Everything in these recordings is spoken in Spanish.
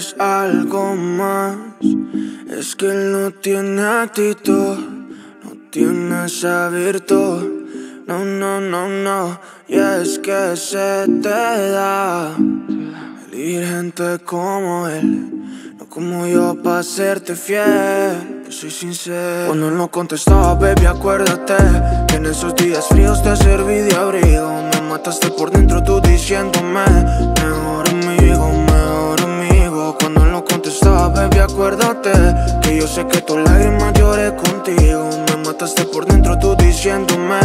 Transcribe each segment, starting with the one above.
es algo más. Es que él no tiene actitud, no tiene saber todo. No, no, no, no. Y es que se te da elegir gente como él, no como yo, pa' serte fiel. Yo soy sincero. Cuando no contestaba, baby, acuérdate que en esos días fríos te serví de abrigo. Me mataste por dentro tú diciéndome mejor amigo, mejor amigo. Cuando no contestaba, baby, acuérdate que yo sé que tus lágrimas lloré contigo. Me mataste por dentro tú diciéndome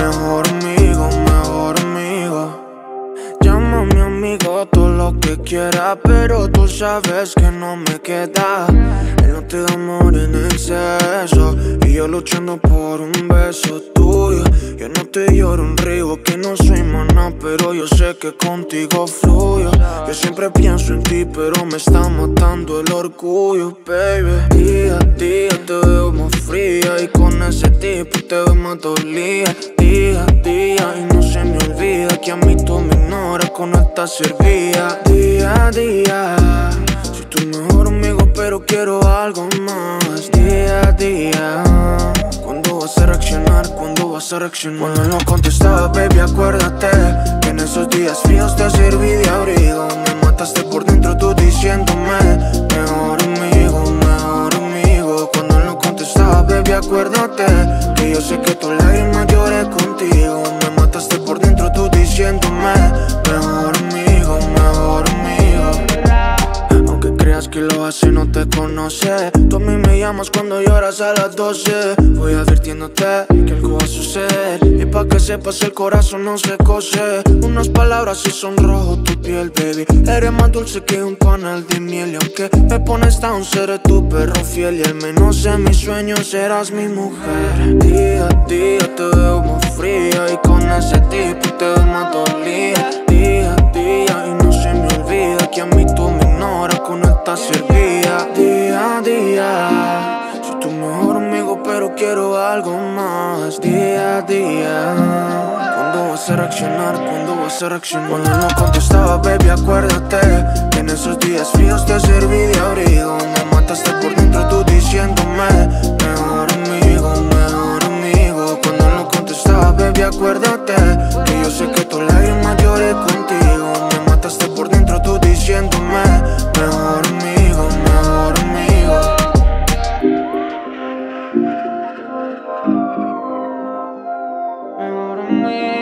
mejor amigo, mejor amigo. Llámame amigo, todo lo que quieras, pero tú sabes que no me queda. Él no te da amor en exceso y yo luchando por un beso tuyo. Yo no te lloro un río, que no soy maná, pero yo sé que contigo fluyo. Yo siempre pienso en ti, pero me está matando el orgullo, baby. Día a día te veo más fría y con ese tipo te veo más dolida. Día a día y no se me olvida que a mí tú me ignoras con esta servía. Día a día soy tu mejor amigo, pero quiero algo más. Día a día, ¿cuándo vas a reaccionar? ¿Cuándo vas a reaccionar? Cuando no contestaba, baby, acuérdate que en esos días fríos te serví de abrigo. Me mataste por dentro tú diciéndome mejor amigo, mejor amigo. Cuando no contestaba, baby, acuérdate que yo sé que tus lágrimas lloré contigo. Me mataste por dentro tú diciéndome mejor amigo, mejor amigo. Aunque creas que lo hace, no te conoce. Tú a mí me llamas cuando lloras a las 12. Voy advirtiéndote que algo va a suceder, y pa' que sepas el corazón no se cose. Unas palabras y sonrojo tu piel, baby. Eres más dulce que un panal de miel, y aunque me pones down, seré tu perro fiel. Y al menos en mis sueños serás mi mujer. Día a día te veo más fría y con ese tipo te veo más dolida. Día a día y no se me olvida que a mí tú me ignoras con esta servía. Día a día soy tu mejor amigo, pero quiero algo más. Día a día, ¿cuándo vas a reaccionar? ¿Cuándo vas a reaccionar? Cuando no contestaba, baby, acuérdate que en esos días fríos te serví de abrigo. Me mataste por dentro tú diciéndome mejor amigo, mejor amigo. Cuando no contestaba, baby, acuérdate que yo sé que tus lágrimas lloré contigo. Me mataste por dentro tú diciéndome mejor amigo, mejor amigo. Mejor amigo.